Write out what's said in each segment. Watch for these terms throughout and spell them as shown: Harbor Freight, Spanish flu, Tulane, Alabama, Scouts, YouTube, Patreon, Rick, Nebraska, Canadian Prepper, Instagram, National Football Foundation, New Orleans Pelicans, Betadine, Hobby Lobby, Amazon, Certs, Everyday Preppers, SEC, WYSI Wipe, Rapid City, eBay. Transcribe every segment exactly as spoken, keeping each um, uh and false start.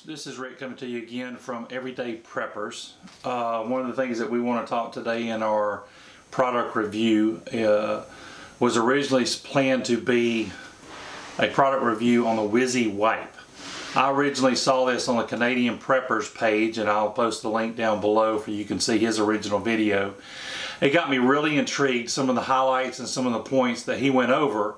folks, this is Rick coming to you again from Everyday Preppers. Uh, one of the things that we want to talk today in our product review uh, was originally planned to be a product review on the WYSI Wipe. I originally saw this on the Canadian Prepper's page, and I'll post the link down below for you can see his original video. It got me really intrigued, some of the highlights and some of the points that he went over.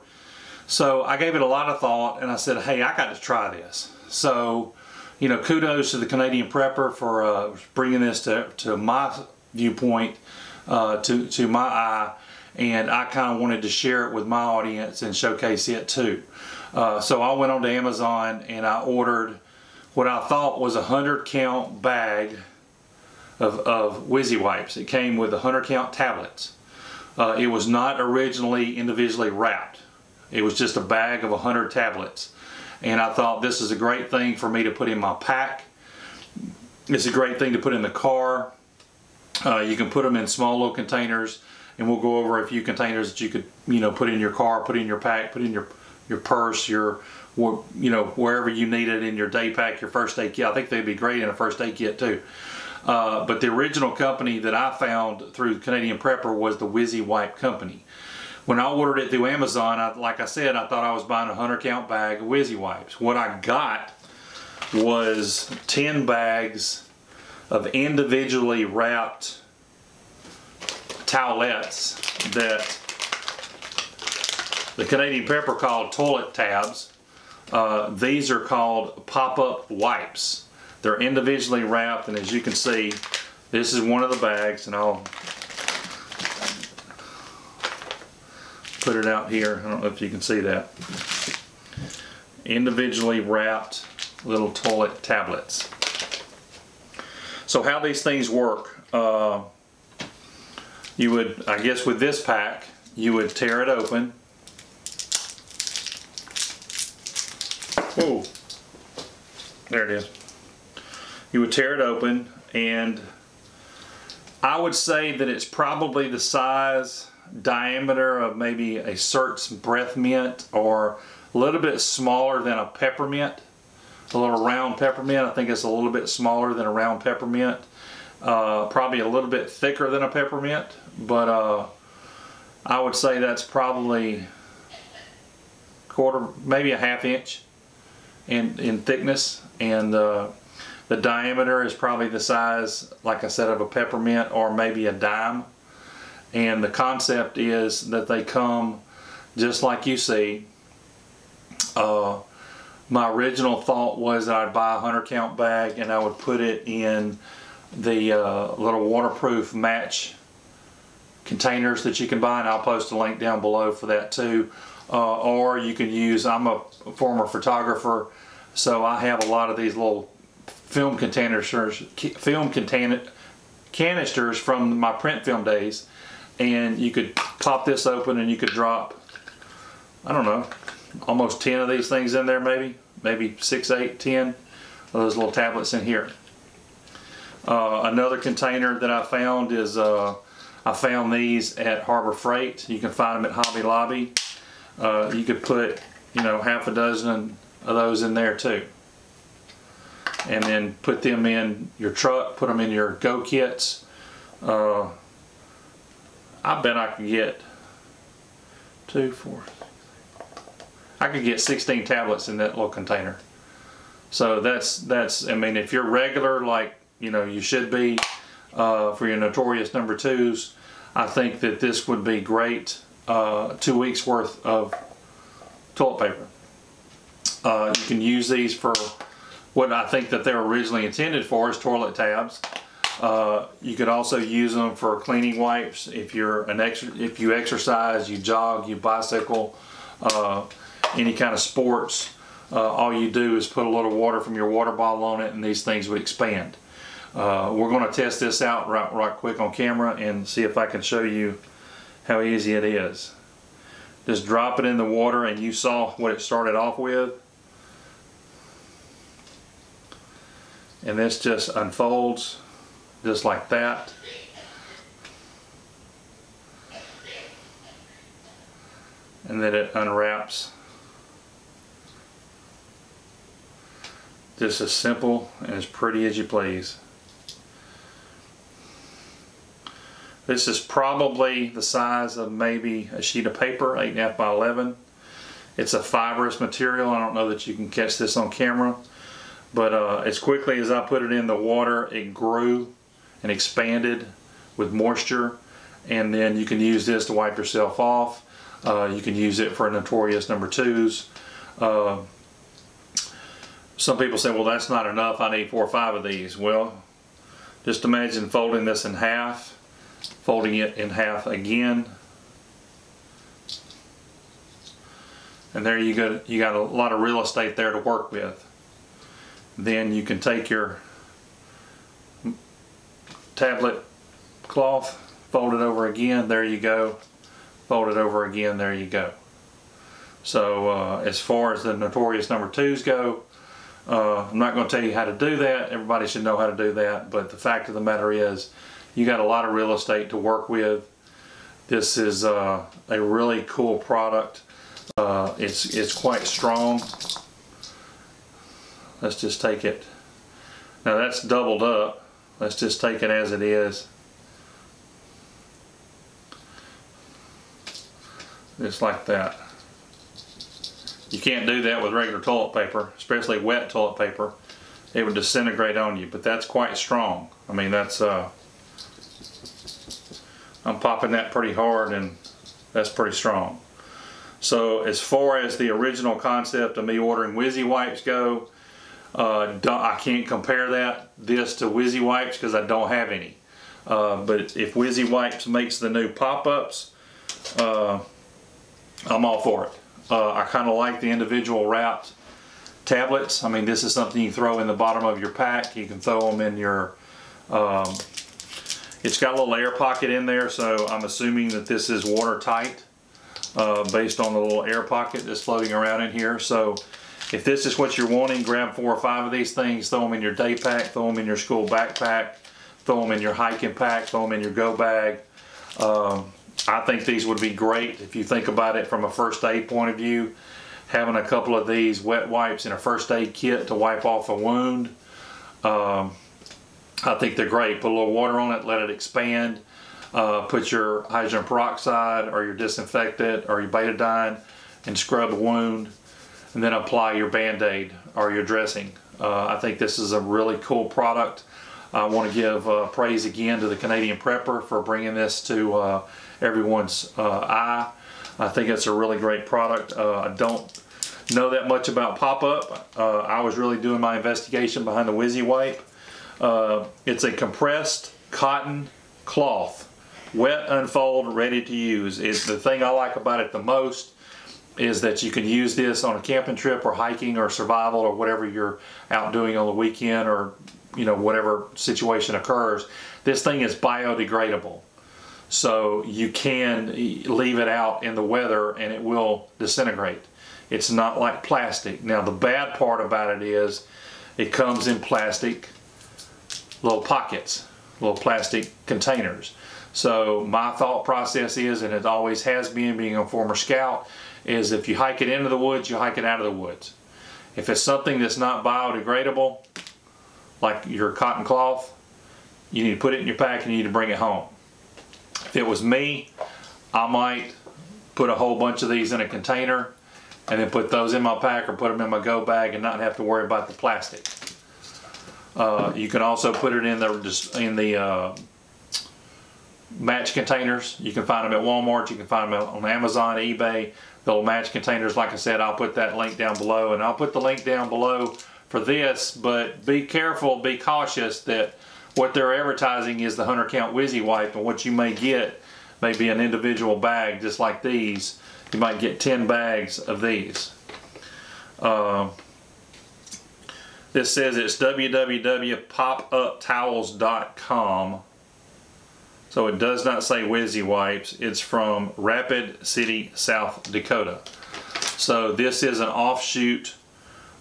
So I gave it a lot of thought and I said, hey, I got to try this. So, you know, kudos to the Canadian Prepper for uh, bringing this to, to my viewpoint, uh, to, to my eye. And I kind of wanted to share it with my audience and showcase it too. Uh, so I went on to Amazon and I ordered what I thought was a one hundred count bag of, of WYSI Wipes. It came with one hundred count tablets. Uh, it was not originally individually wrapped. It was just a bag of one hundred tablets, and I thought this is a great thing for me to put in my pack. It's a great thing to put in the car. Uh, you can put them in small little containers, and we'll go over a few containers that you could, you know, put in your car, put in your pack, put in your your purse, your, you know, wherever you need it in your day pack, your first aid kit. I think they'd be great in a first aid kit too. Uh, but the original company that I found through Canadian Prepper was the WYSI Wipe Company. When I ordered it through Amazon, I, like I said, I thought I was buying a one hundred count bag of WYSI Wipes. What I got was ten bags of individually wrapped towelettes that the Canadian Prepper called toilet tabs. Uh, these are called pop-up wipes. They're individually wrapped, and as you can see, this is one of the bags, and I'll put it out here. I don't know if you can see that. Individually wrapped little toilet tablets. So how these things work, uh, you would, I guess with this pack, you would tear it open. Oh, there it is. You would tear it open, and I would say that it's probably the size diameter of maybe a Certs breath mint, or a little bit smaller than a peppermint, a little round peppermint. I think it's a little bit smaller than a round peppermint, uh, probably a little bit thicker than a peppermint, but uh, I would say that's probably quarter, maybe a half inch in, in thickness, and uh, the diameter is probably the size, like I said, of a peppermint or maybe a dime. And the concept is that they come just like you see. Uh, my original thought was that I'd buy a one hundred count bag and I would put it in the uh, little waterproof match containers that you can buy, and I'll post a link down below for that too. Uh, or you can use, I'm a former photographer, so I have a lot of these little film containers, film container, canisters from my print film days. And you could pop this open and you could drop, I don't know, almost ten of these things in there, maybe. Maybe six, eight, ten of those little tablets in here. Uh, another container that I found is, uh, I found these at Harbor Freight. You can find them at Hobby Lobby. Uh, you could put, you know, half a dozen of those in there too. And then put them in your truck, put them in your go kits. Uh, I bet I could get two, four, I could get sixteen tablets in that little container. So that's, that's, I mean, if you're regular, like, you know, you should be, uh, for your notorious number twos, I think that this would be great, uh, two weeks worth of toilet paper. Uh, you can use these for what I think that they were originally intended for, is toilet tabs. Uh, you could also use them for cleaning wipes. If you're an ex if you exercise, you jog, you bicycle, uh, any kind of sports, uh, all you do is put a little water from your water bottle on it, and these things would expand. Uh, we're going to test this out right, right quick on camera and see if I can show you how easy it is. Just drop it in the water, and you saw what it started off with. And this just unfolds. Just like that. And then it unwraps. Just as simple and as pretty as you please. This is probably the size of maybe a sheet of paper, eight and a half by eleven. It's a fibrous material. I don't know that you can catch this on camera, but uh, as quickly as I put it in the water, it grew and expanded with moisture. And then you can use this to wipe yourself off. Uh, you can use it for notorious number twos. Uh, some people say, well, that's not enough, I need four or five of these. Well, just imagine folding this in half, folding it in half again, and there you go. You got a lot of real estate there to work with. Then you can take your tablet cloth, fold it over again, there you go, fold it over again, there you go. So uh, as far as the notorious number twos go, uh, I'm not going to tell you how to do that. Everybody should know how to do that, but the fact of the matter is you got a lot of real estate to work with. This is uh, a really cool product. Uh, it's, it's quite strong. Let's just take it. Now that's doubled up. Let's just take it as it is. Just like that. You can't do that with regular toilet paper, especially wet toilet paper. It would disintegrate on you, but that's quite strong. I mean, that's, uh, I'm popping that pretty hard, and that's pretty strong. So as far as the original concept of me ordering WYSI wipes go, uh, I can't compare that, this to WYSI wipes, because I don't have any. Uh, but if WYSI wipes makes the new pop-ups, uh, I'm all for it. Uh, I kind of like the individual wrapped tablets. I mean, this is something you throw in the bottom of your pack. You can throw them in your, um, it's got a little air pocket in there, so I'm assuming that this is watertight uh, based on the little air pocket that's floating around in here. So if this is what you're wanting, grab four or five of these things, throw them in your day pack, throw them in your school backpack, throw them in your hiking pack, throw them in your go bag. Um, I think these would be great if you think about it from a first aid point of view. Having a couple of these wet wipes in a first aid kit to wipe off a wound, um, I think they're great. Put a little water on it, let it expand. Uh, put your hydrogen peroxide or your disinfectant or your betadine and scrub a wound, and then apply your Band-Aid or your dressing. Uh, I think this is a really cool product. I want to give uh, praise again to the Canadian Prepper for bringing this to uh, everyone's uh, eye. I think it's a really great product. Uh, I don't know that much about pop-up. Uh, I was really doing my investigation behind the WYSI wipe. Uh, it's a compressed cotton cloth, wet, unfold, ready to use. It's the thing I like about it the most is that you can use this on a camping trip or hiking or survival or whatever you're out doing on the weekend, or you know, whatever situation occurs. This thing is biodegradable, so you can leave it out in the weather and it will disintegrate. It's not like plastic. Now the bad part about it is it comes in plastic little pockets, little plastic containers. So my thought process is, and it always has been being a former scout, is if you hike it into the woods, you hike it out of the woods. If it's something that's not biodegradable, like your cotton cloth, you need to put it in your pack and you need to bring it home. If it was me, I might put a whole bunch of these in a container and then put those in my pack or put them in my go bag and not have to worry about the plastic. Uh, you can also put it in the, in the uh, match containers. You can find them at Walmart, you can find them on Amazon, eBay. They'll match containers. Like I said, I'll put that link down below, and I'll put the link down below for this, but be careful, be cautious that what they're advertising is the one hundred count WYSI wipe, and what you may get may be an individual bag just like these. You might get ten bags of these. Uh, this says it's w w w dot pop up towels dot com, so it does not say WYSI wipes. It's from Rapid City, South Dakota. So this is an offshoot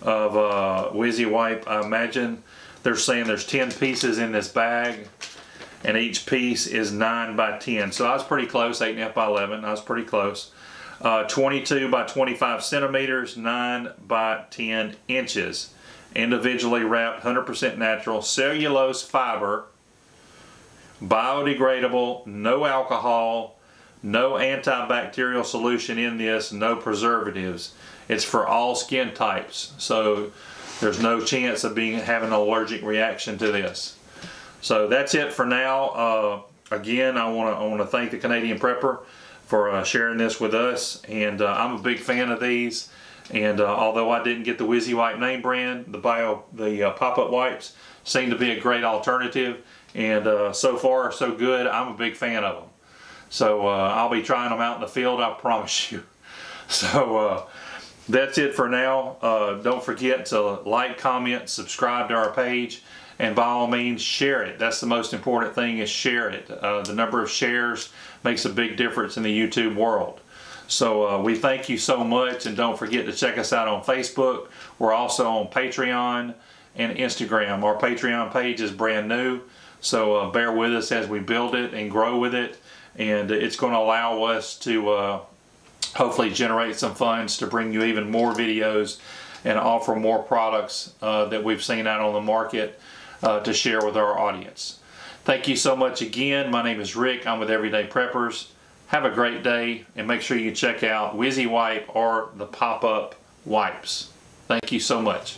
of uh, WYSI wipe. I imagine they're saying there's ten pieces in this bag, and each piece is nine by ten. So I was pretty close, eight and a half by eleven. I was pretty close. Uh, twenty-two by twenty-five centimeters, nine by ten inches individually wrapped, one hundred percent natural, cellulose fiber, biodegradable, no alcohol, no antibacterial solution in this, no preservatives. It's for all skin types, so there's no chance of being having an allergic reaction to this. So that's it for now. Uh, again, I want to I want to thank the Canadian Prepper for uh, sharing this with us, and uh, I'm a big fan of these. And uh, although I didn't get the WYSI Wipe name brand, the bio the uh, pop-up wipes seem to be a great alternative, and uh, so far so good. I'm a big fan of them. So uh, I'll be trying them out in the field, I promise you. So uh, that's it for now. Uh, don't forget to like, comment, subscribe to our page, and by all means share it. That's the most important thing, is share it. Uh, the number of shares makes a big difference in the YouTube world. So uh, we thank you so much, and don't forget to check us out on Facebook. We're also on Patreon and Instagram. Our Patreon page is brand new, so uh, bear with us as we build it and grow with it. And it's going to allow us to uh, hopefully generate some funds to bring you even more videos and offer more products uh, that we've seen out on the market uh, to share with our audience. Thank you so much again. My name is Rick. I'm with Everyday Preppers. Have a great day, and make sure you check out WYSI Wipe or the pop-up wipes. Thank you so much.